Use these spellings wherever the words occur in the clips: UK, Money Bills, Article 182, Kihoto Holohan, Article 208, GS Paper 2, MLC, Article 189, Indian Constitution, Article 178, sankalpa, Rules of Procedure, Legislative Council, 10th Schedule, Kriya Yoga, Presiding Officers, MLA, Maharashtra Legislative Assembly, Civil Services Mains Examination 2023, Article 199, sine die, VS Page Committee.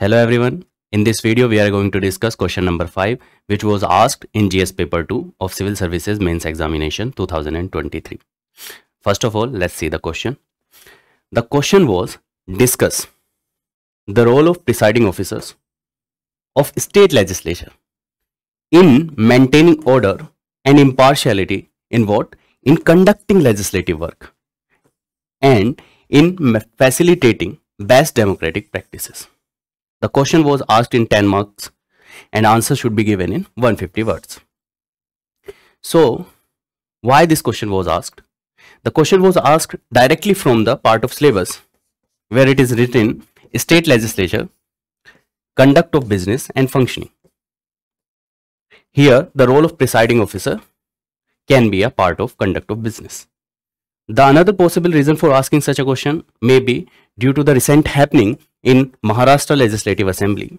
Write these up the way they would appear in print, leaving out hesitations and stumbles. Hello everyone, in this video we are going to discuss question number 5 which was asked in GS Paper 2 of Civil Services Mains Examination 2023. First of all, let's see the question. The question was, discuss the role of presiding officers of state legislature in maintaining order and impartiality in what? In conducting legislative work and in facilitating best democratic practices. The question was asked in 10 marks and answer should be given in 150 words. So, why this question was asked? The question was asked directly from the part of syllabus where it is written state legislature, conduct of business and functioning. Here, the role of presiding officer can be a part of conduct of business. The another possible reason for asking such a question may be due to the recent happening in Maharashtra Legislative Assembly,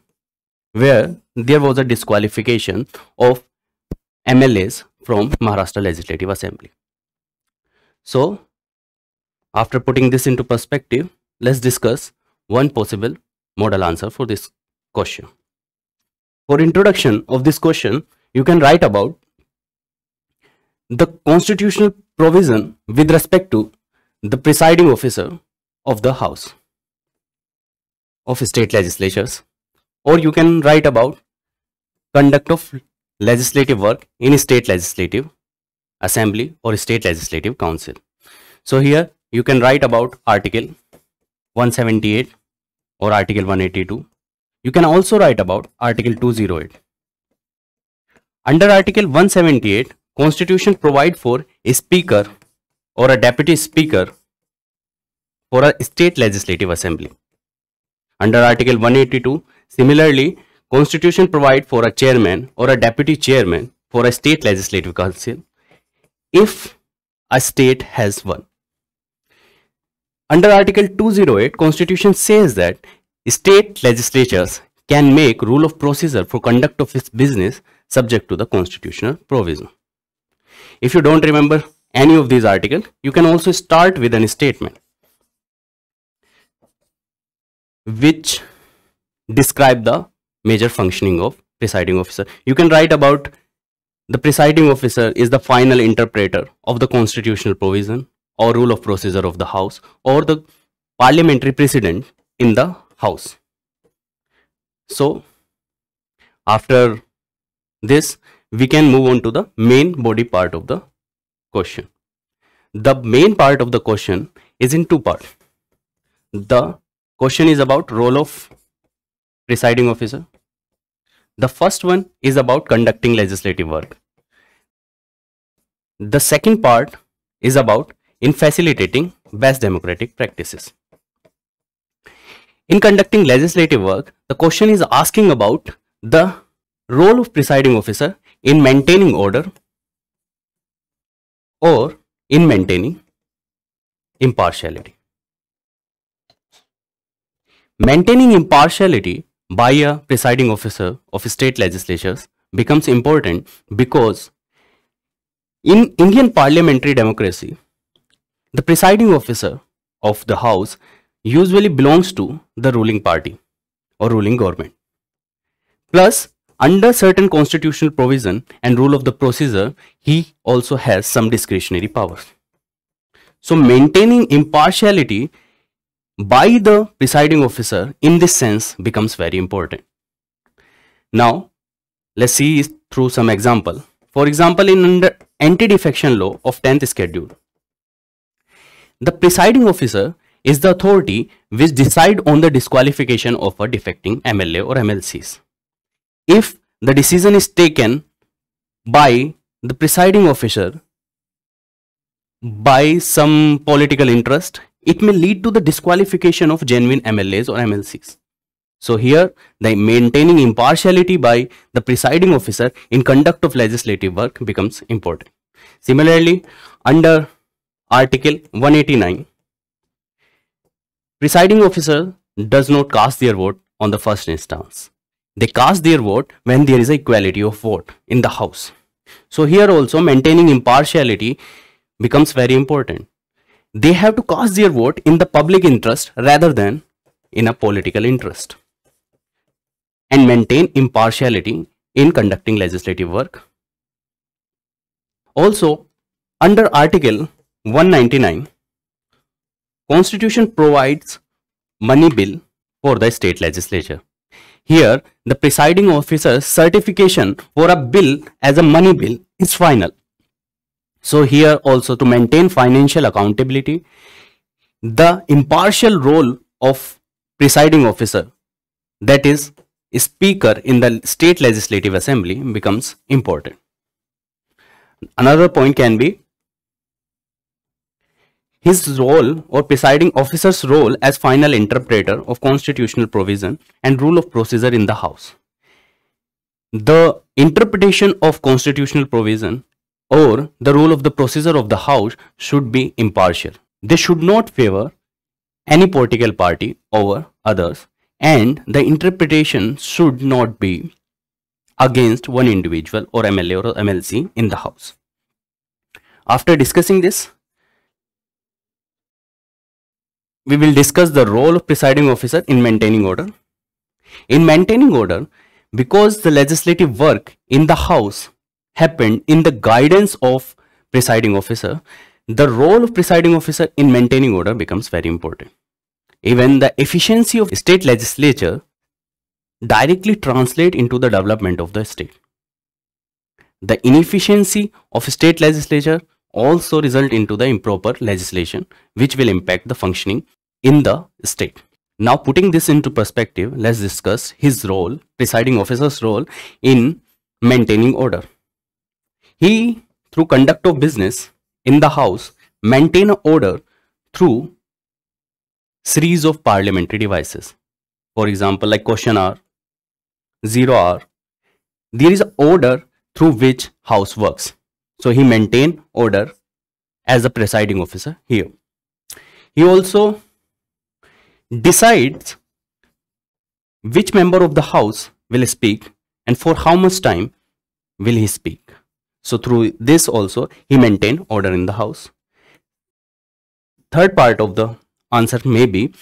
where there was a disqualification of MLAs from Maharashtra Legislative Assembly. So, after putting this into perspective, let's discuss one possible model answer for this question. For introduction of this question, you can write about the constitutional provision with respect to the presiding officer of the House of state legislatures, or you can write about conduct of legislative work in state legislative assembly or state legislative council. So here you can write about Article 178 or Article 182. You can also write about Article 208. Under Article 178, Constitution provides for a speaker or a deputy speaker for a state legislative assembly. Under Article 182, similarly, Constitution provides for a chairman or a deputy chairman for a state legislative council if a state has one. Under Article 208, Constitution says that state legislatures can make rule of procedure for conduct of its business subject to the constitutional provision. If you don't remember any of these articles, you can also start with a statement which describe the major functioning of presiding officer. You can write about the presiding officer is the final interpreter of the constitutional provision or rule of procedure of the House or the parliamentary precedent in the House. So, after this, we can move on to the main body part of the question. The main part of the question is in two parts. The question is about role of presiding officer. The first one is about conducting legislative work. The second part is about in facilitating best democratic practices. In conducting legislative work, the question is asking about the role of presiding officer in maintaining order or in maintaining impartiality. Maintaining impartiality by a presiding officer of state legislatures becomes important because in Indian parliamentary democracy, the presiding officer of the House usually belongs to the ruling party or ruling government. Plus, under certain constitutional provision and rule of the procedure, he also has some discretionary powers. So, maintaining impartiality by the presiding officer in this sense becomes very important. Now, let's see through some example. For example, in under anti-defection law of 10th Schedule, the presiding officer is the authority which decides on the disqualification of a defecting MLA or MLCs. If the decision is taken by the presiding officer by some political interest, it may lead to the disqualification of genuine MLAs or MLCs. So here, the maintaining impartiality by the presiding officer in conduct of legislative work becomes important. Similarly, under Article 189, presiding officer does not cast their vote on the first instance. They cast their vote when there is equality of vote in the House. So here also maintaining impartiality becomes very important. They have to cast their vote in the public interest rather than in a political interest. and maintain impartiality in conducting legislative work. Also, under Article 199, Constitution provides money bill for the state legislature. Here, the presiding officer's certification for a bill as a money bill is final. So here also, to maintain financial accountability, the impartial role of presiding officer, that is speaker in the state legislative assembly, becomes important. Another point can be his role or presiding officer's role as final interpreter of constitutional provision and rule of procedure in the House. The interpretation of constitutional provision or the rule of the procedure of the House should be impartial. They should not favor any political party over others, and the interpretation should not be against one individual or MLA or MLC in the House. After discussing this, we will discuss the role of presiding officer in maintaining order. In maintaining order, because the legislative work in the House happened in the guidance of presiding officer, the role of presiding officer in maintaining order becomes very important. Even the efficiency of state legislature directly translate into the development of the state. The inefficiency of state legislature also result into the improper legislation, which will impact the functioning in the state. Now, putting this into perspective, let's discuss his role, presiding officer's role in maintaining order. He, through conduct of business in the House, maintain order through series of parliamentary devices. For example, like question hour, zero hour. There is an order through which House works. So he maintained order as a presiding officer here. He also decides which member of the House will speak and for how much time will he speak. So through this also, he maintained order in the House. Third part of the answer may be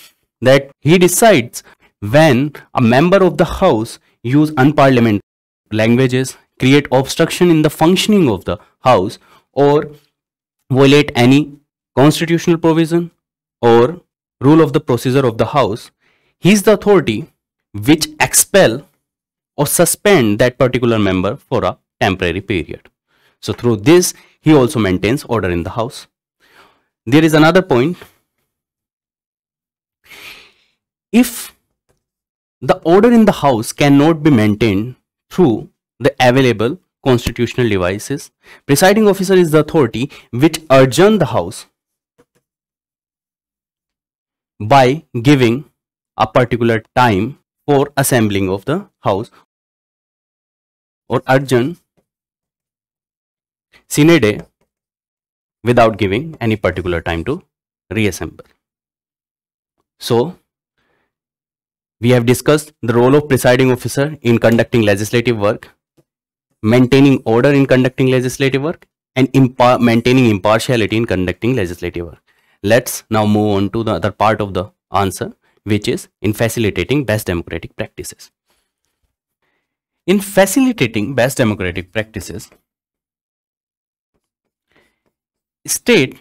that he decides when a member of the House use unparliamentary languages, create obstruction in the functioning of the House, or violate any constitutional provision or rule of the procedure of the House, he is the authority which expel or suspend that particular member for a temporary period. So through this, he also maintains order in the House. There is another point. If the order in the House cannot be maintained through the available constitutional devices, presiding officer is the authority which adjourns the House by giving a particular time for assembling of the House, or adjourn sine die without giving any particular time to reassemble. So we have discussed the role of presiding officer in conducting legislative work, maintaining order in conducting legislative work, and maintaining impartiality in conducting legislative work. Let's now move on to the other part of the answer, which is in facilitating best democratic practices. In facilitating best democratic practices, state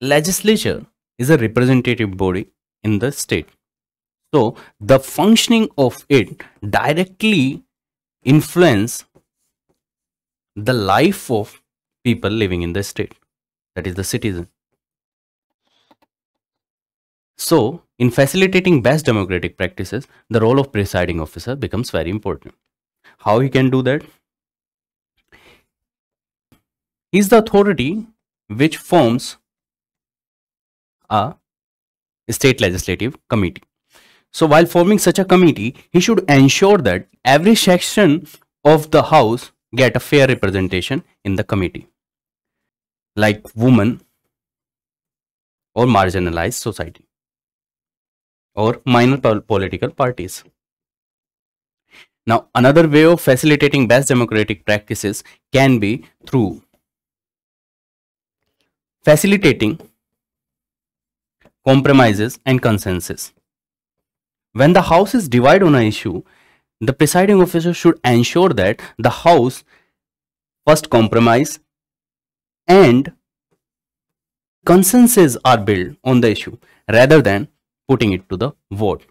legislature is a representative body in the state. So the functioning of it directly influences the life of people living in the state, that is the citizen. So in facilitating best democratic practices, the role of presiding officer becomes very important. How he can do that? He is the authority which forms a state legislative committee. So while forming such a committee, he should ensure that every section of the House get a fair representation in the committee, like women or marginalized society or minor political parties. Now, another way of facilitating best democratic practices can be through facilitating compromises and consensus. When the House is divided on an issue, the presiding officer should ensure that the House first compromise and consensus are built on the issue rather than putting it to the vote.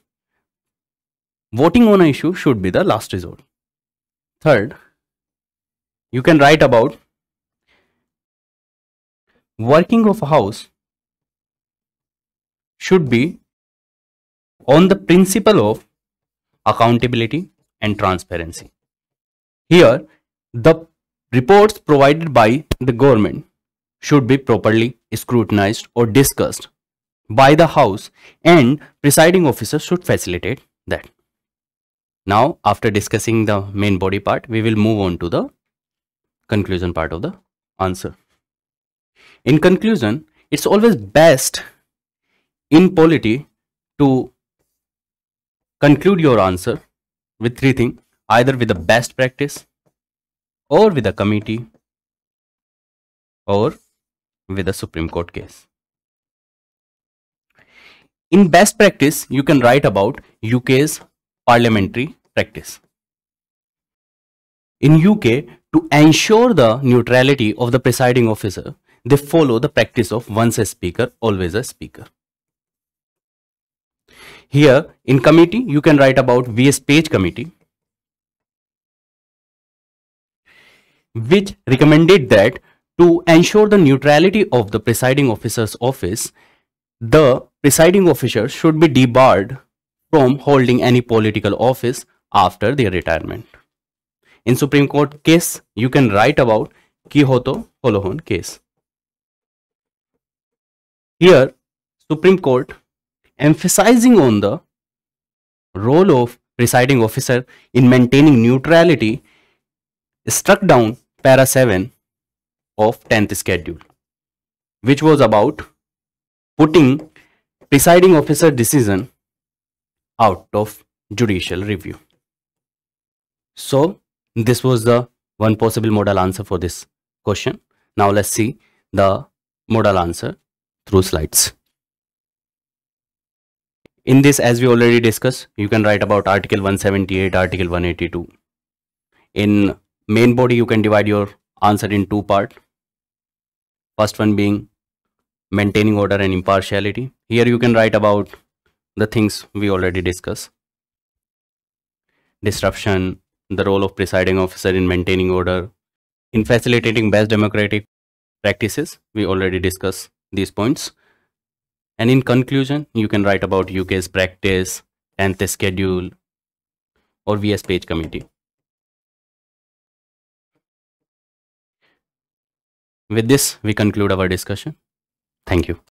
Voting on an issue should be the last resort. Third, you can write about working of a house should be on the principle of accountability and transparency. Here, the reports provided by the government should be properly scrutinized or discussed by the House, and presiding officer should facilitate that. Now, after discussing the main body part, we will move on to the conclusion part of the answer. In conclusion, it's always best in polity to conclude your answer with three things, either with the best practice, or with a committee, or with a Supreme Court case. In best practice, you can write about UK's parliamentary practice. In UK, to ensure the neutrality of the presiding officer, they follow the practice of once a speaker, always a speaker. Here, in committee, you can write about VS Page Committee, which recommended that to ensure the neutrality of the presiding officer's office, the presiding officer should be debarred from holding any political office after their retirement. In Supreme Court case, you can write about Kihoto Holohan case. Here, Supreme Court emphasizing on the role of presiding officer in maintaining neutrality struck down para 7 of 10th schedule, which was about putting presiding officer decision out of judicial review. So this was the one possible modal answer for this question. Now let's see the modal answer through slides. In this, as we already discussed, you can write about Article 178, Article 182. In main body, you can divide your answer in two parts. First one being maintaining order and impartiality. Here you can write about the things we already discussed. Disruption, the role of presiding officer in maintaining order, in facilitating best democratic practices. We already discussed these points. And in conclusion, you can write about UK's practice, 10th schedule, or VS Page Committee. With this, we conclude our discussion. Thank you.